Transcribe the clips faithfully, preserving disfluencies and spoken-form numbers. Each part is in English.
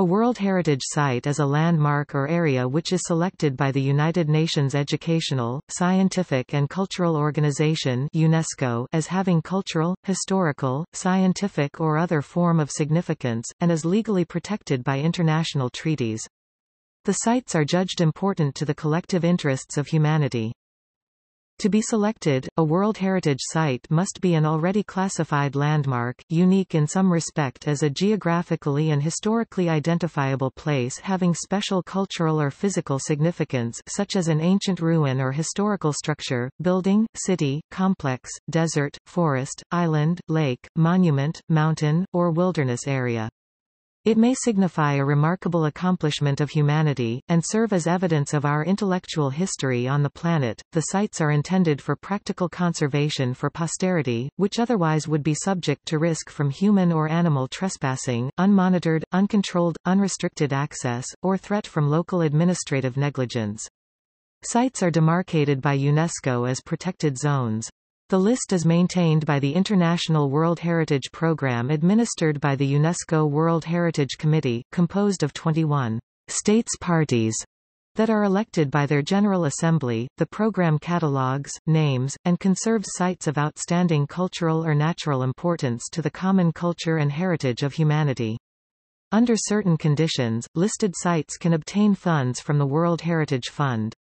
A World Heritage Site is a landmark or area which is selected by the United Nations Educational, Scientific and Cultural Organization (UNESCO) as having cultural, historical, scientific or other form of significance, and is legally protected by international treaties. The sites are judged important to the collective interests of humanity. To be selected, a World Heritage Site must be an already classified landmark, unique in some respect as a geographically and historically identifiable place having special cultural or physical significance such as an ancient ruin or historical structure, building, city, complex, desert, forest, island, lake, monument, mountain, or wilderness area. It may signify a remarkable accomplishment of humanity, and serve as evidence of our intellectual history on the planet. The sites are intended for practical conservation for posterity, which otherwise would be subject to risk from human or animal trespassing, unmonitored, uncontrolled, unrestricted access, or threat from local administrative negligence. Sites are demarcated by UNESCO as protected zones. The list is maintained by the International World Heritage Program administered by the UNESCO World Heritage Committee, composed of twenty-one states parties that are elected by their General Assembly. The program catalogues, names, and conserves sites of outstanding cultural or natural importance to the common culture and heritage of humanity. Under certain conditions, listed sites can obtain funds from the World Heritage Fund.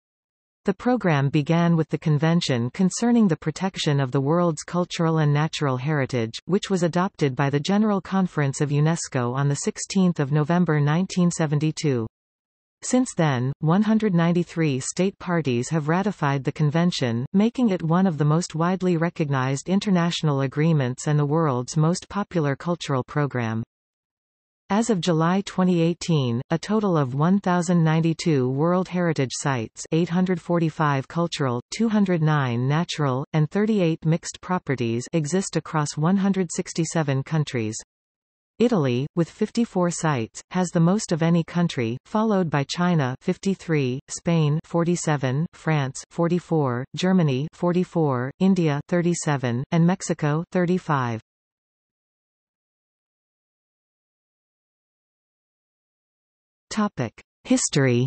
The program began with the Convention Concerning the Protection of the World's Cultural and Natural Heritage, which was adopted by the General Conference of UNESCO on the sixteenth of November nineteen seventy-two. Since then, one hundred ninety-three state parties have ratified the convention, making it one of the most widely recognized international agreements and the world's most popular cultural program. As of July twenty eighteen, a total of one thousand ninety-two World Heritage Sites, eight hundred forty-five cultural, two hundred nine natural, and thirty-eight mixed properties exist across one hundred sixty-seven countries. Italy, with fifty-four sites, has the most of any country, followed by China fifty-three, Spain forty-seven, France forty-four, Germany forty-four, India thirty-seven, and Mexico thirty-five. History.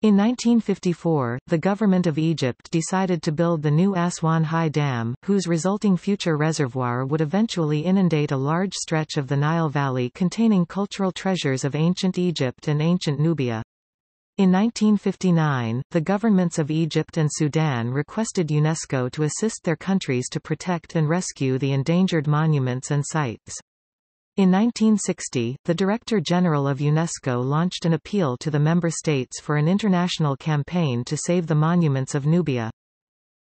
In nineteen fifty-four, the government of Egypt decided to build the new Aswan High Dam, whose resulting future reservoir would eventually inundate a large stretch of the Nile Valley containing cultural treasures of ancient Egypt and ancient Nubia. In nineteen fifty-nine, the governments of Egypt and Sudan requested UNESCO to assist their countries to protect and rescue the endangered monuments and sites. In nineteen sixty, the Director General of UNESCO launched an appeal to the member states for an international campaign to save the monuments of Nubia.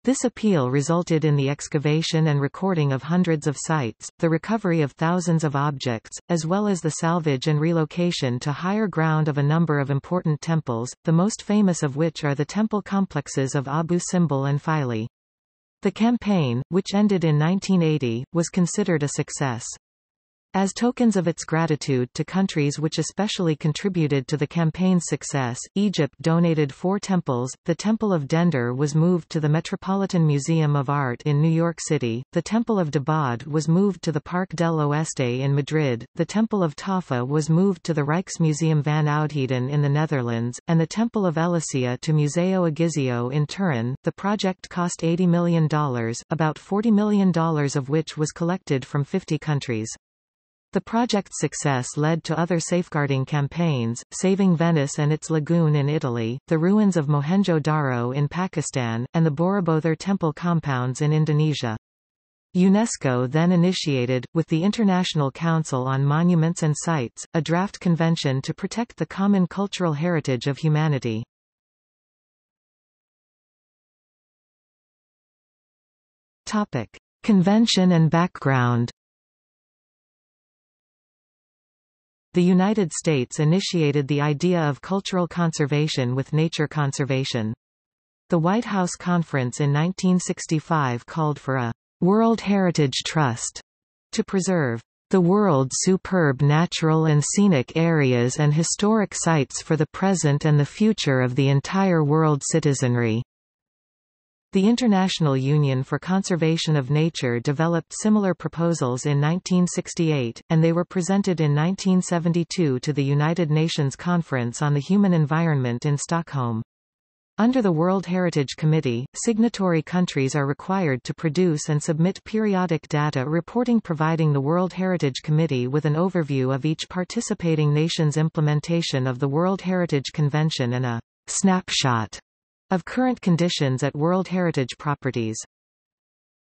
This appeal resulted in the excavation and recording of hundreds of sites, the recovery of thousands of objects, as well as the salvage and relocation to higher ground of a number of important temples, the most famous of which are the temple complexes of Abu Simbel and Philae. The campaign, which ended in nineteen eighty, was considered a success. As tokens of its gratitude to countries which especially contributed to the campaign's success, Egypt donated four temples. The Temple of Dendur was moved to the Metropolitan Museum of Art in New York City, the Temple of Debod was moved to the Parque del Oeste in Madrid, the Temple of Taffa was moved to the Rijksmuseum van Oudheden in the Netherlands, and the Temple of Elysia to Museo Egizio in Turin. The project cost eighty million dollars, about forty million dollars of which was collected from fifty countries. The project's success led to other safeguarding campaigns, saving Venice and its lagoon in Italy, the ruins of Mohenjo-daro in Pakistan, and the Borobudur temple compounds in Indonesia. UNESCO then initiated, with the International Council on Monuments and Sites, a draft convention to protect the common cultural heritage of humanity. Topic: Convention and background. The United States initiated the idea of cultural conservation with nature conservation. The White House Conference in nineteen sixty-five called for a World Heritage Trust to preserve the world's superb natural and scenic areas and historic sites for the present and the future of the entire world citizenry. The International Union for Conservation of Nature developed similar proposals in nineteen sixty-eight, and they were presented in nineteen seventy-two to the United Nations Conference on the Human Environment in Stockholm. Under the World Heritage Committee, signatory countries are required to produce and submit periodic data reporting providing the World Heritage Committee with an overview of each participating nation's implementation of the World Heritage Convention and a snapshot of current conditions at World Heritage properties.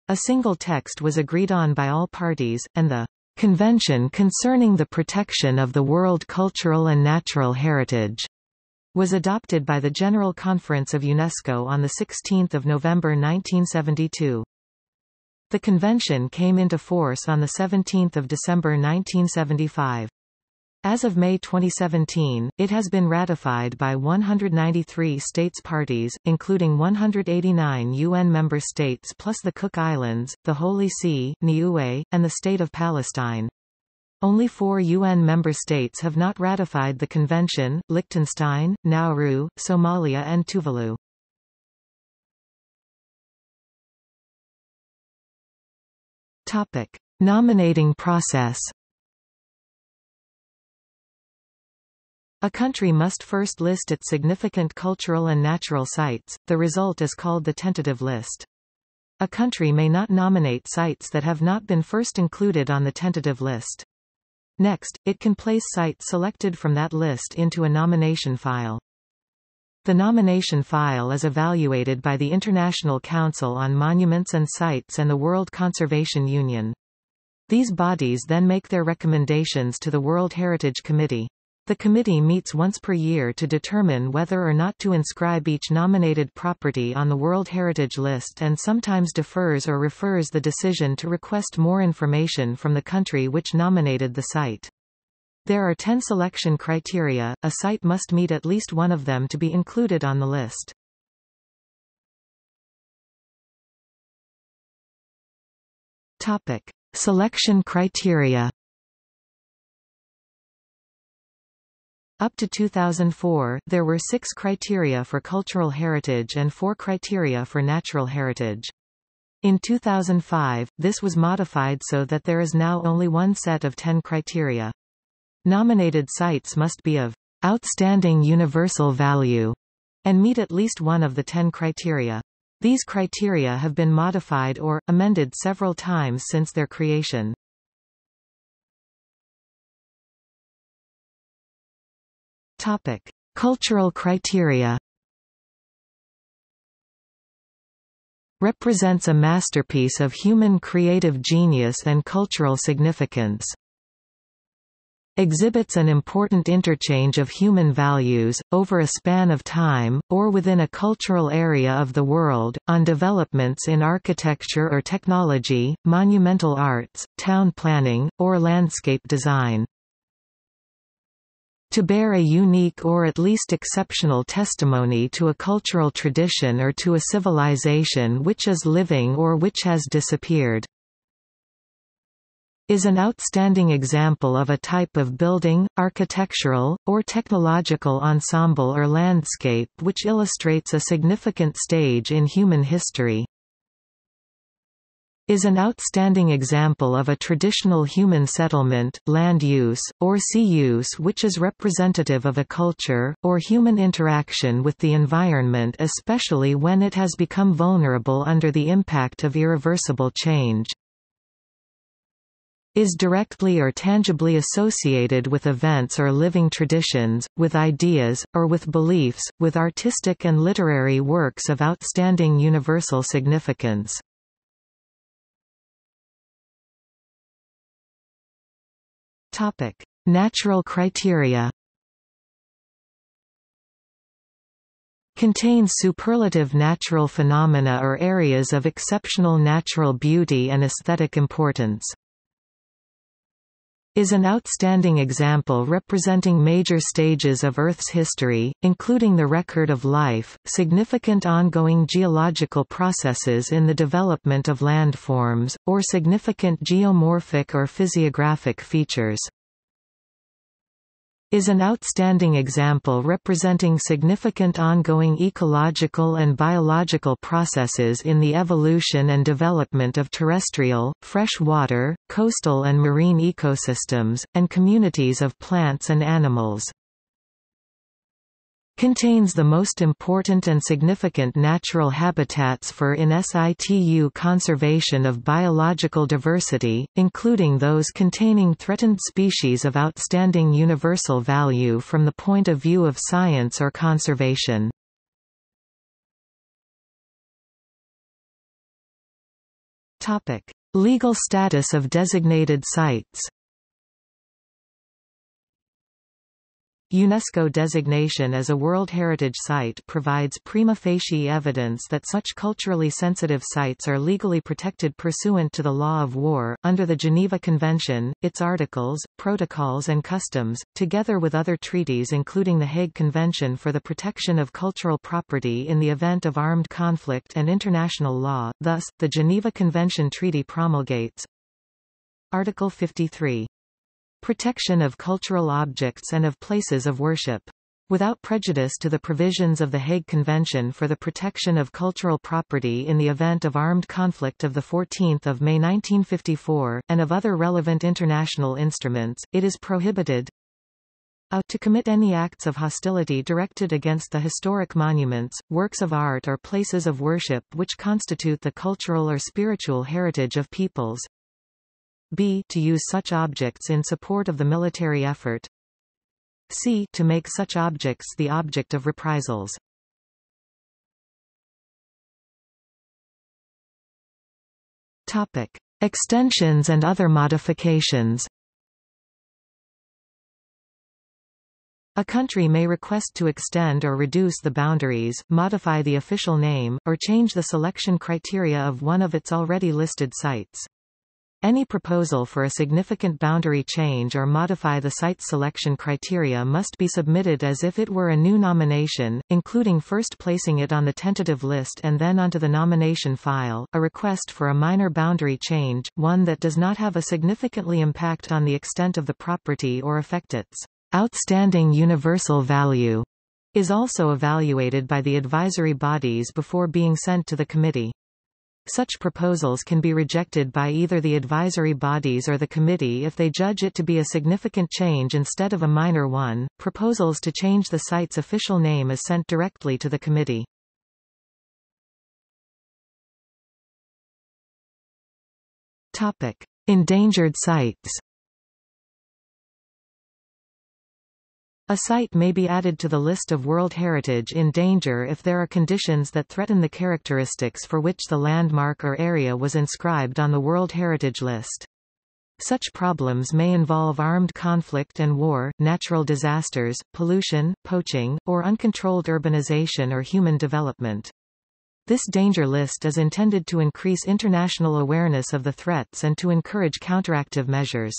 A single text was agreed on by all parties, and the Convention Concerning the Protection of the World Cultural and Natural Heritage was adopted by the General Conference of UNESCO on sixteenth of November nineteen seventy-two. The convention came into force on seventeenth of December nineteen seventy-five. As of May twenty seventeen, it has been ratified by one hundred ninety-three states parties, including one hundred eighty-nine U N member states plus the Cook Islands, the Holy See, Niue, and the State of Palestine. Only four U N member states have not ratified the convention: Liechtenstein, Nauru, Somalia and Tuvalu. Topic: Nominating process. A country must first list its significant cultural and natural sites. The result is called the tentative list. A country may not nominate sites that have not been first included on the tentative list. Next, it can place sites selected from that list into a nomination file. The nomination file is evaluated by the International Council on Monuments and Sites and the World Conservation Union. These bodies then make their recommendations to the World Heritage Committee. The committee meets once per year to determine whether or not to inscribe each nominated property on the World Heritage List, and sometimes defers or refers the decision to request more information from the country which nominated the site. There are ten selection criteria. A site must meet at least one of them to be included on the list. Topic: Selection criteria. Up to two thousand four, there were six criteria for cultural heritage and four criteria for natural heritage. In two thousand five, this was modified so that there is now only one set of ten criteria. Nominated sites must be of outstanding universal value and meet at least one of the ten criteria. These criteria have been modified or amended several times since their creation. Topic: Cultural criteria. Represents a masterpiece of human creative genius and cultural significance. Exhibits an important interchange of human values, over a span of time, or within a cultural area of the world, on developments in architecture or technology, monumental arts, town planning, or landscape design. To bear a unique or at least exceptional testimony to a cultural tradition or to a civilization which is living or which has disappeared. Is an outstanding example of a type of building, architectural, or technological ensemble or landscape which illustrates a significant stage in human history. Is an outstanding example of a traditional human settlement, land use, or sea use which is representative of a culture, or human interaction with the environment, especially when it has become vulnerable under the impact of irreversible change. Is directly or tangibly associated with events or living traditions, with ideas, or with beliefs, with artistic and literary works of outstanding universal significance. Topic: Natural criteria. Contains superlative natural phenomena or areas of exceptional natural beauty and aesthetic importance. Is an outstanding example representing major stages of Earth's history, including the record of life, significant ongoing geological processes in the development of landforms, or significant geomorphic or physiographic features. is an outstanding example representing significant ongoing ecological and biological processes in the evolution and development of terrestrial, freshwater, coastal and marine ecosystems, and communities of plants and animals. Contains the most important and significant natural habitats for in situ conservation of biological diversity, including those containing threatened species of outstanding universal value from the point of view of science or conservation. Topic: Legal status of designated sites. UNESCO designation as a World Heritage Site provides prima facie evidence that such culturally sensitive sites are legally protected pursuant to the law of war, under the Geneva Convention, its articles, protocols and customs, together with other treaties including the Hague Convention for the Protection of Cultural Property in the Event of Armed Conflict and international law. Thus, the Geneva Convention Treaty promulgates Article fifty-three. Protection of cultural objects and of places of worship. Without prejudice to the provisions of the Hague Convention for the Protection of Cultural Property in the Event of Armed Conflict of the fourteenth of May nineteen fifty-four, and of other relevant international instruments, it is prohibited a. to commit any acts of hostility directed against the historic monuments, works of art or places of worship which constitute the cultural or spiritual heritage of peoples. B. To use such objects in support of the military effort. C. To make such objects the object of reprisals. Topic: Extensions and other modifications. A country may request to extend or reduce the boundaries, modify the official name, or change the selection criteria of one of its already listed sites. Any proposal for a significant boundary change or modify the site selection criteria must be submitted as if it were a new nomination, including first placing it on the tentative list and then onto the nomination file. A request for a minor boundary change, one that does not have a significantly impact on the extent of the property or affect its outstanding universal value, is also evaluated by the advisory bodies before being sent to the committee. Such proposals can be rejected by either the advisory bodies or the committee if they judge it to be a significant change instead of a minor one. Proposals to change the site's official name is sent directly to the committee. Topic: Endangered sites. A site may be added to the list of World Heritage in Danger if there are conditions that threaten the characteristics for which the landmark or area was inscribed on the World Heritage List. Such problems may involve armed conflict and war, natural disasters, pollution, poaching, or uncontrolled urbanization or human development. This danger list is intended to increase international awareness of the threats and to encourage counteractive measures.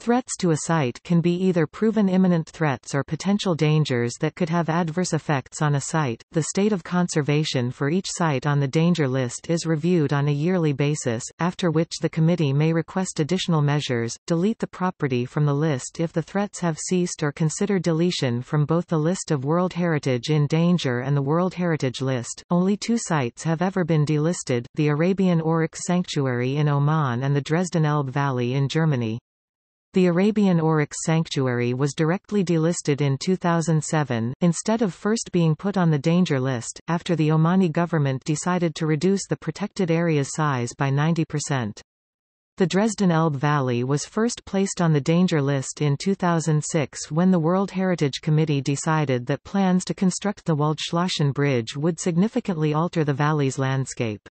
Threats to a site can be either proven imminent threats or potential dangers that could have adverse effects on a site. The state of conservation for each site on the danger list is reviewed on a yearly basis, after which the committee may request additional measures, delete the property from the list if the threats have ceased, or consider deletion from both the list of World Heritage in Danger and the World Heritage List. Only two sites have ever been delisted, the Arabian Oryx Sanctuary in Oman and the Dresden Elbe Valley in Germany. The Arabian Oryx Sanctuary was directly delisted in two thousand seven, instead of first being put on the danger list, after the Omani government decided to reduce the protected area's size by ninety percent. The Dresden Elbe Valley was first placed on the danger list in two thousand six when the World Heritage Committee decided that plans to construct the Waldschlösschen Bridge would significantly alter the valley's landscape.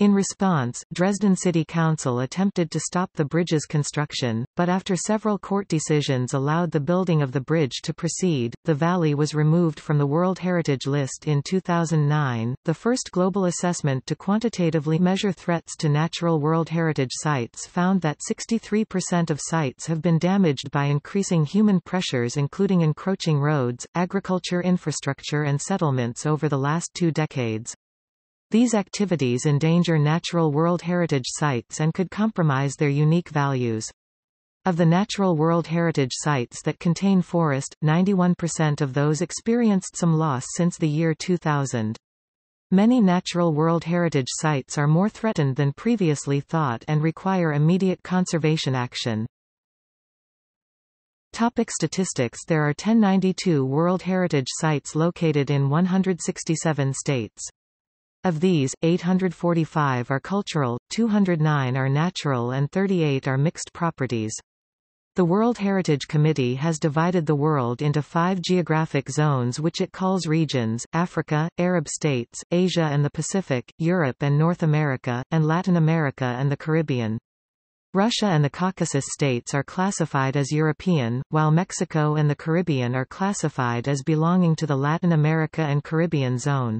In response, Dresden City Council attempted to stop the bridge's construction, but after several court decisions allowed the building of the bridge to proceed, the valley was removed from the World Heritage List in two thousand nine. The first global assessment to quantitatively measure threats to natural World Heritage sites found that sixty-three percent of sites have been damaged by increasing human pressures, including encroaching roads, agriculture infrastructure, and settlements over the last two decades. These activities endanger natural World Heritage sites and could compromise their unique values. Of the natural World Heritage sites that contain forest, ninety-one percent of those experienced some loss since the year two thousand. Many natural World Heritage sites are more threatened than previously thought and require immediate conservation action. Topic statistics. There are ten ninety-two World Heritage Sites located in one hundred sixty-seven states. Of these, eight hundred forty-five are cultural, two hundred nine are natural and thirty-eight are mixed properties. The World Heritage Committee has divided the world into five geographic zones which it calls regions: Africa, Arab states, Asia and the Pacific, Europe and North America, and Latin America and the Caribbean. Russia and the Caucasus states are classified as European, while Mexico and the Caribbean are classified as belonging to the Latin America and Caribbean zone.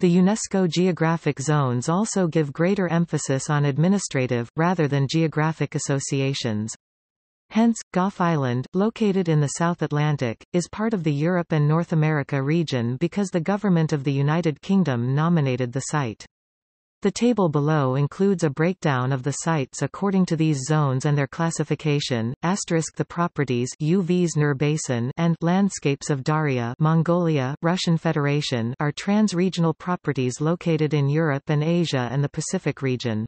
The UNESCO geographic zones also give greater emphasis on administrative, rather than geographic associations. Hence, Gough Island, located in the South Atlantic, is part of the Europe and North America region because the government of the United Kingdom nominated the site. The table below includes a breakdown of the sites according to these zones and their classification. Asterisk the properties Uvs Nur Basin and Landscapes of Daria Mongolia, Russian Federation are trans-regional properties located in Europe and Asia and the Pacific region.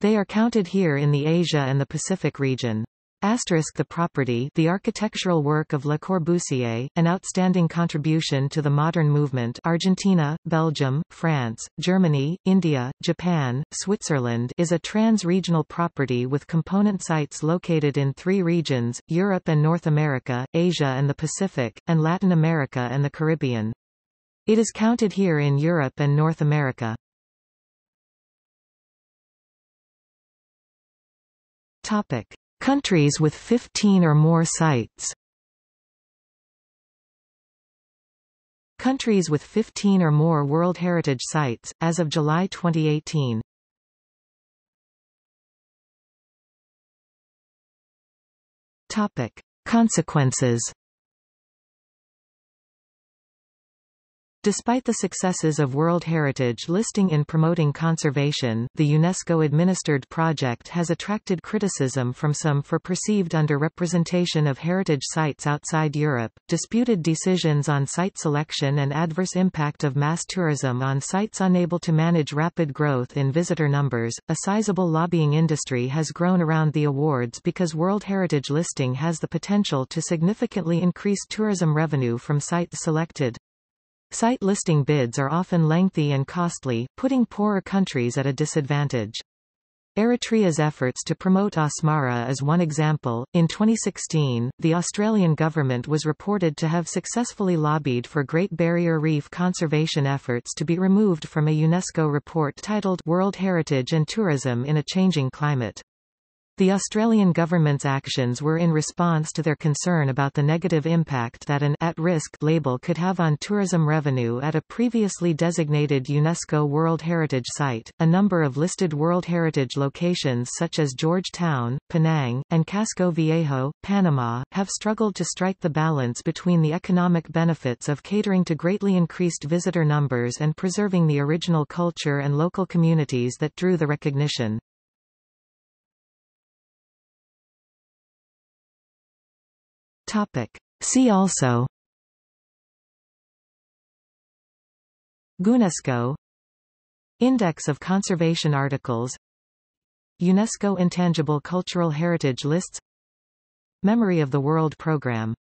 They are counted here in the Asia and the Pacific region. Asterisk the property the architectural work of Le Corbusier, an outstanding contribution to the modern movement Argentina, Belgium, France, Germany, India, Japan, Switzerland is a trans-regional property with component sites located in three regions, Europe and North America, Asia and the Pacific, and Latin America and the Caribbean. It is counted here in Europe and North America. Topic. Countries with fifteen or more sites. Countries with fifteen or more World Heritage Sites, as of July twenty eighteen. Topic. Consequences. Despite the successes of World Heritage listing in promoting conservation, the UNESCO-administered project has attracted criticism from some for perceived underrepresentation of heritage sites outside Europe, disputed decisions on site selection and adverse impact of mass tourism on sites unable to manage rapid growth in visitor numbers. A sizable lobbying industry has grown around the awards because World Heritage listing has the potential to significantly increase tourism revenue from sites selected. Site listing bids are often lengthy and costly, putting poorer countries at a disadvantage. Eritrea's efforts to promote Asmara is one example. In twenty sixteen, the Australian government was reported to have successfully lobbied for Great Barrier Reef conservation efforts to be removed from a UNESCO report titled World Heritage and Tourism in a Changing Climate. The Australian government's actions were in response to their concern about the negative impact that an at-risk label could have on tourism revenue at a previously designated UNESCO World Heritage Site. A number of listed World Heritage locations such as Georgetown, Penang, and Casco Viejo, Panama, have struggled to strike the balance between the economic benefits of catering to greatly increased visitor numbers and preserving the original culture and local communities that drew the recognition. Topic. See also UNESCO Index of Conservation Articles UNESCO Intangible Cultural Heritage Lists Memory of the World Program.